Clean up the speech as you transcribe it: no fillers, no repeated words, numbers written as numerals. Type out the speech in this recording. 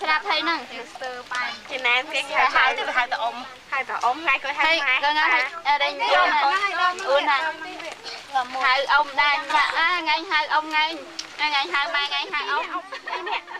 hai ông đây, ngày hai ông ngày hai ba ngày hai ông.